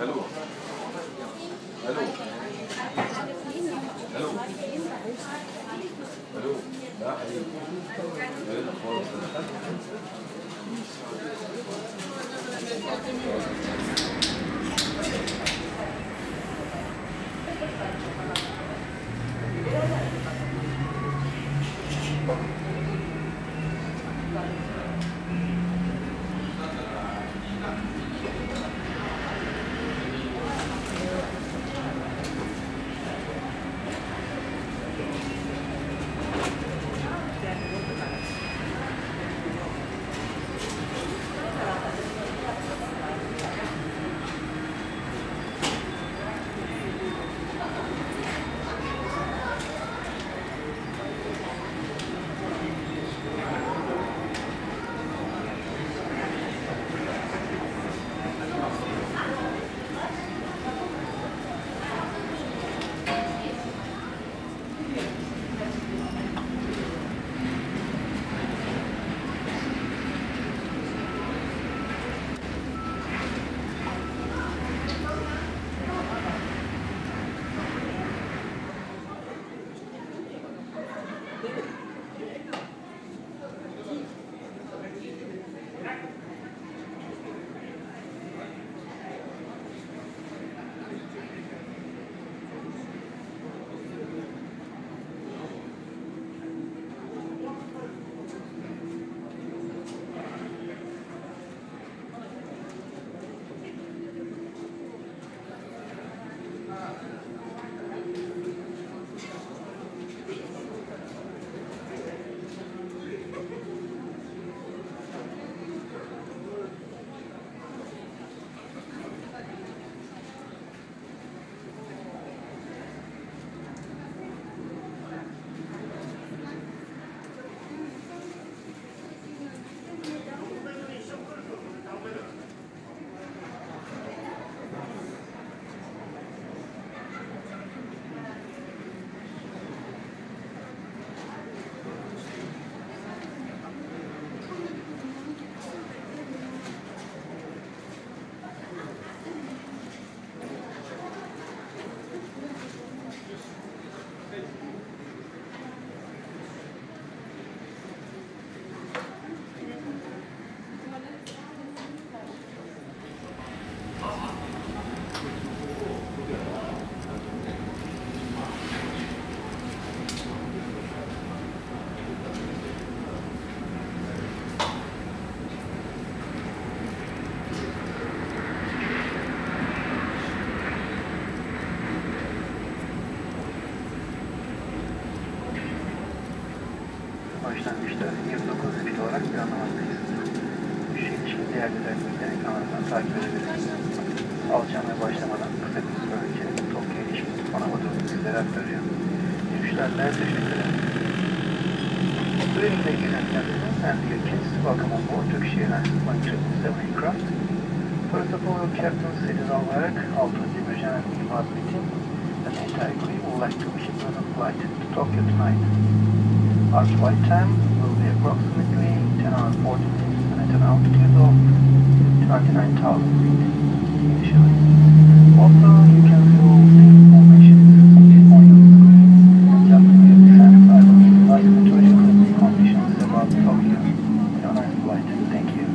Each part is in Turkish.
Hello. Hello. Hello. Hello. لا حبيبي. هلا خالص. Başlangıçta 29 bit olarak bir anlamadayız. Şimdi diğer düzenlikle ekranlarından takip edebiliriz. Alçanmaya başlamadan kısa bir süre önce Tokyo'ya ilişkin Panama durumu bizlere aktarıyor. Yürüyüşlerle teşekkürler. During the United and the kids, welcome on board Turkish Airlines 137 aircraft. First of all, Captain Selim olarak 6. Böcen İlmaz Metin and entire crew would like to wish you a flight to Tokyo tonight. Our flight time will be approximately 10 hours 40 minutes and at an altitude of 29,000 feet initially. Also, you can see all the formations on your screen just to give you some type of climatological conditions about Tokyo. It's a nice flight. Thank you.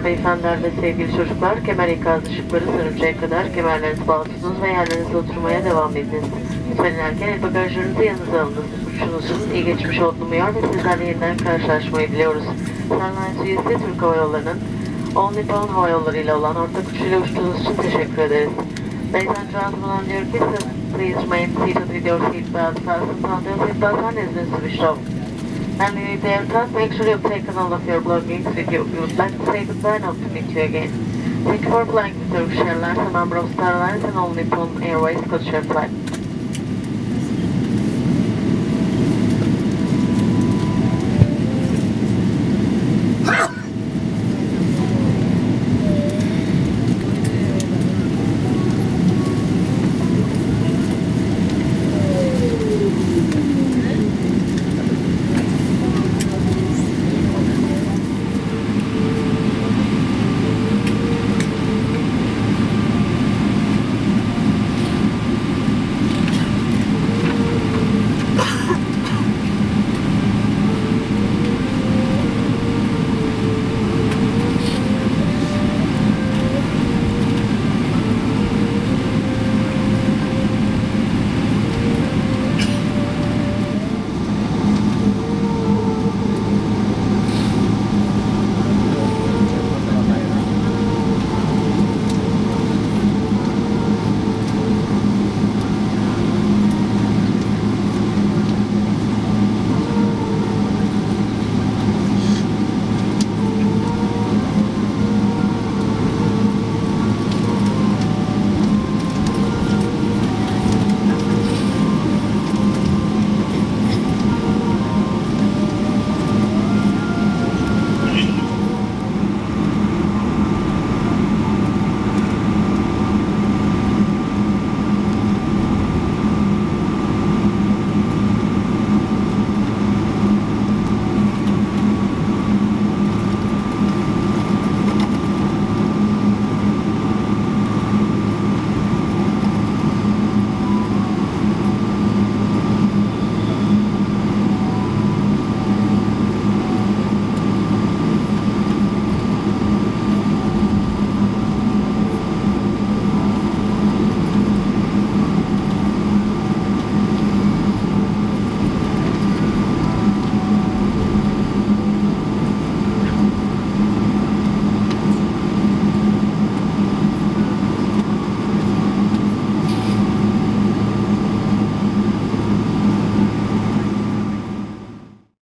Hanımlar, beyefendiler ve sevgili çocuklar, kemer ikaz ışıkları sönünceye kadar kemerlerinizi bağlı tutunuz ve yerlerinize oturmaya devam ediniz. Lütfen inerken el bagajlarınızı yanınıza alınız. Uçuşunuzun iyi geçmiş olduğunu uyar ve sizlerle yeniden karşılaşmayı diliyoruz. Star Alliance üyesi Türk Hava Yolları'nın All Nippon Hava Yolları ile olan ortak uçuşuyla uçtuğunuz için teşekkür ederiz. Ladies and gentlemen, dear guests, please remain seated with your seatbelt fastened until seatbelt harness is switched off. And with the aircraft, make sure you've taken all of your belongings with you. We would like to say goodbye and hope to meet you again. Thank you for flying with Turkish Airlines, a member of Star Alliance, and All Nippon Airways Coach Air Flight.